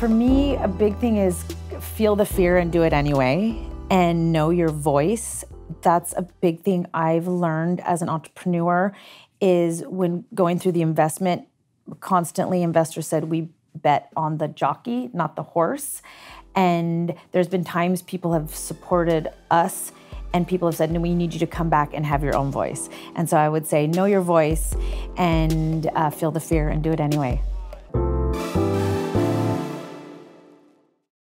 For me, a big thing is feel the fear and do it anyway, and know your voice. That's a big thing I've learned as an entrepreneur is when going through the investment, constantly investors said, we bet on the jockey, not the horse. And there's been times people have supported us and people have said, no, we need you to come back and have your own voice. And so I would say, know your voice and feel the fear and do it anyway.